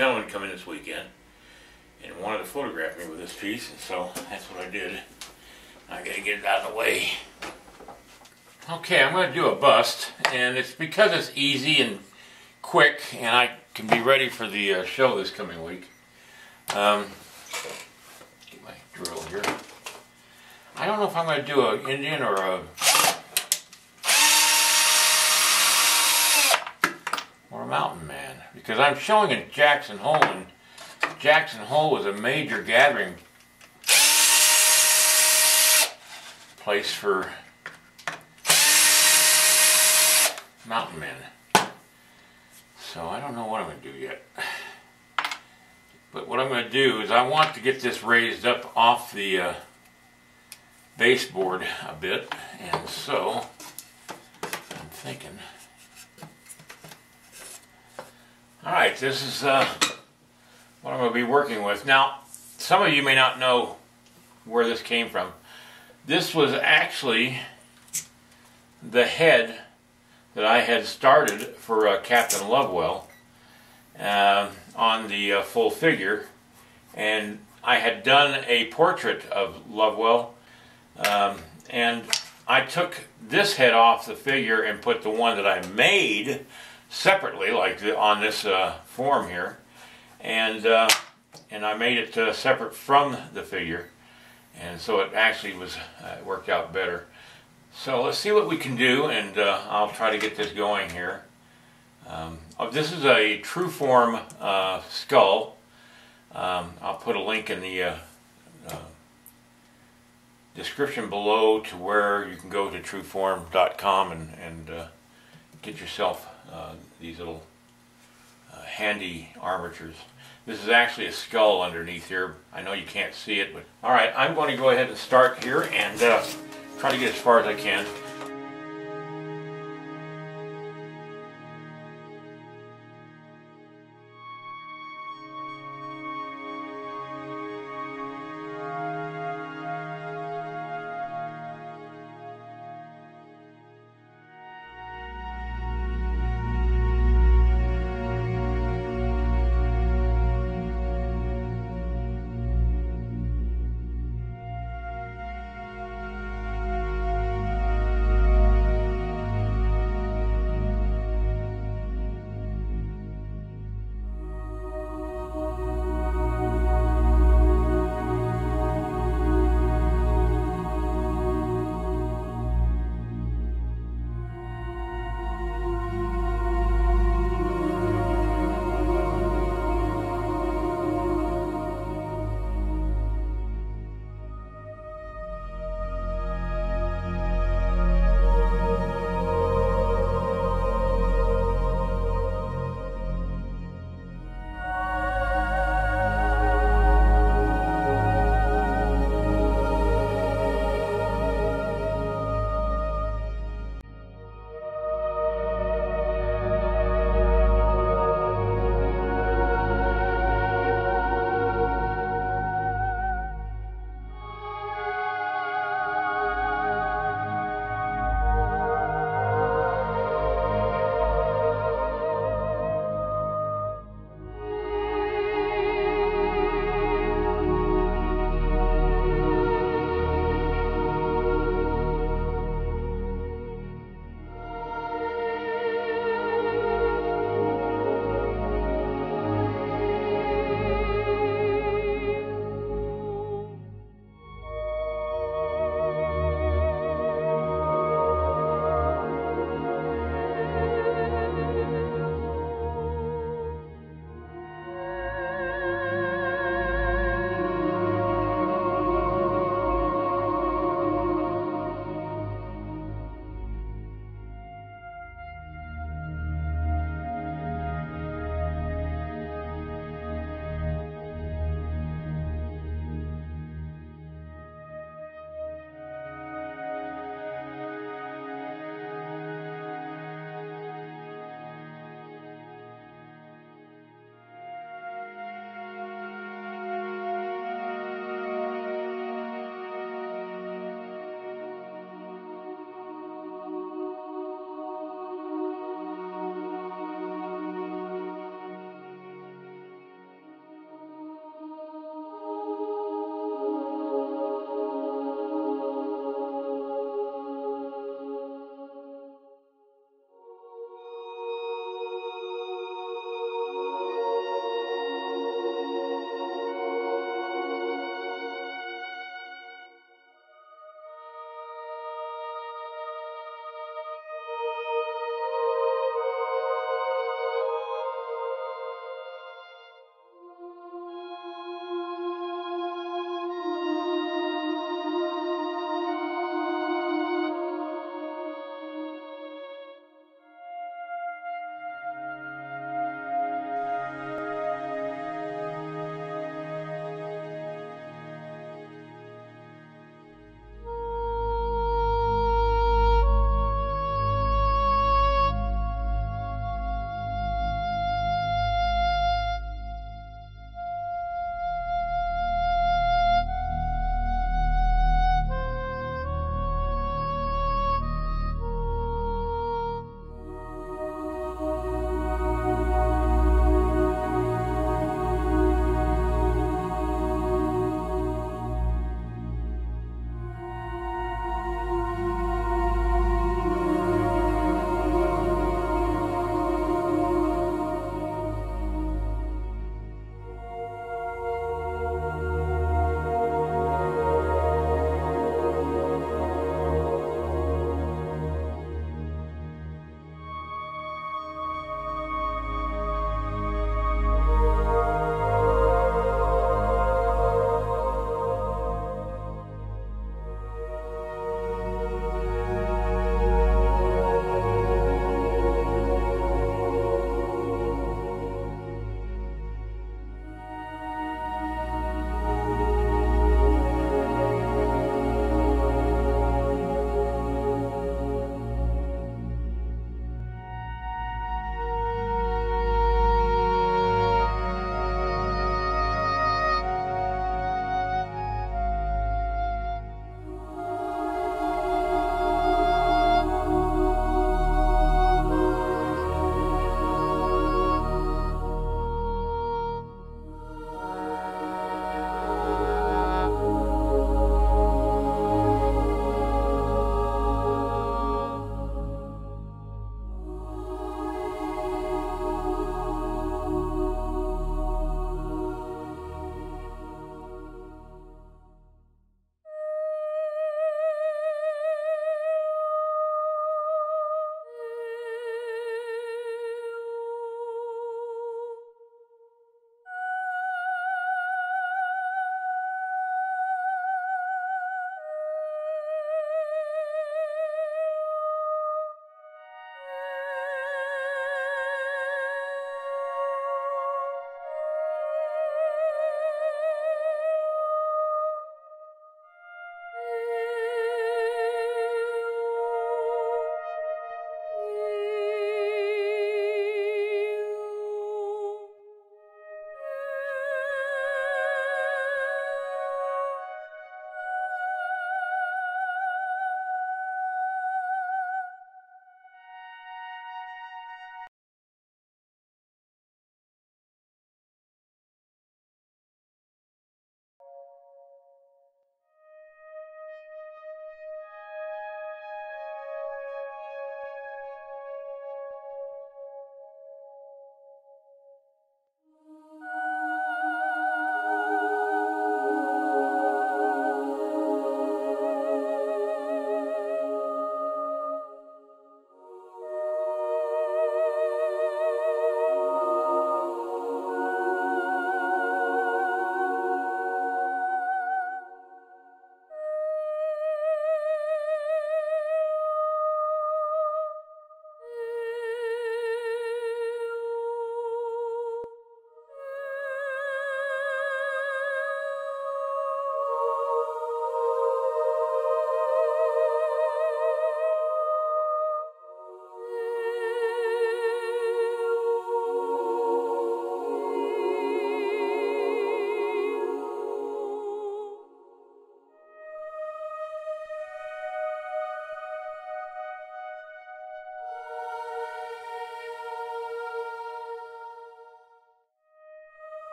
gentleman come in this weekend and wanted to photograph me with this piece, and so that's what I did. I gotta get it out of the way. Okay, I'm gonna do a bust, and it's because it's easy and quick, and I can be ready for the show this coming week. Get my drill here. I don't know if I'm gonna do an Indian or a... or a mountain man, because I'm showing at Jackson Hole, and Jackson Hole was a major gathering place for mountain men. So I don't know what I'm going to do yet. But what I'm going to do is I want to get this raised up off the baseboard a bit, and so I'm thinking... Alright, this is what I'm going to be working with. Now, some of you may not know where this came from. This was actually the head that I had started for Captain Lovewell on the full figure, and I had done a portrait of Lovewell, and I took this head off the figure and put the one that I made separately, like on this form here, and I made it separate from the figure, and so it actually was worked out better. So let's see what we can do, and I'll try to get this going here. This is a Tru-Form skull. I'll put a link in the description below to where you can go to Tru-Form.com and get yourself these little handy armatures. This is actually a skull underneath here. I know you can't see it, but alright, I'm going to go ahead and start here and try to get as far as I can.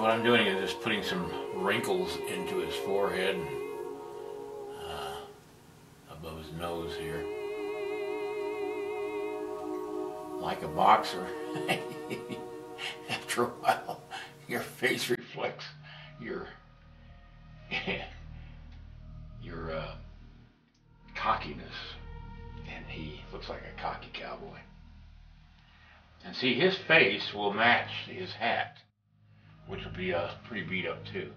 And what I'm doing is just putting some wrinkles into his forehead, above his nose here. Like a boxer, after a while, your face reflects your your cockiness, and he looks like a cocky cowboy. And see, his face will match his hat, which will be pretty beat up too.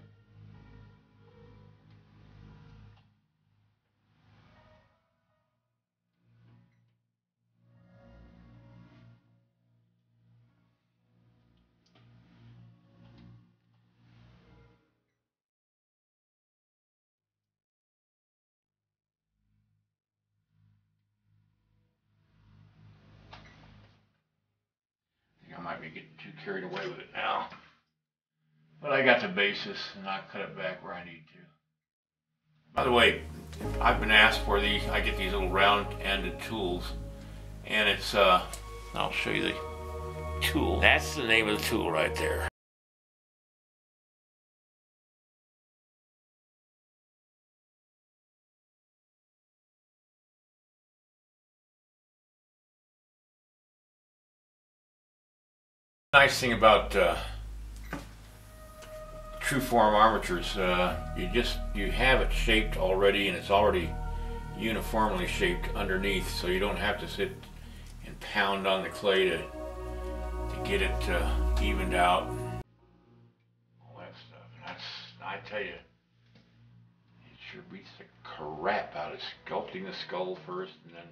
Getting too carried away with it now, but I got the basis and I cut it back where I need to. By the way, I've been asked for these. I get these little round-ended tools, and it's I'll show you the tool. That's the name of the tool right there. Nice thing about Tru-Form armatures, you have it shaped already, and it's already uniformly shaped underneath, so you don't have to sit and pound on the clay to get it evened out. All that stuff, and that's, I tell you, it sure beats the crap out of sculpting the skull first and then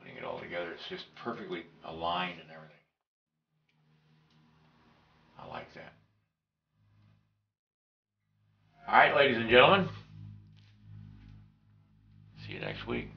putting it all together. It's just perfectly aligned and everything. I like that. All right, ladies and gentlemen. See you next week.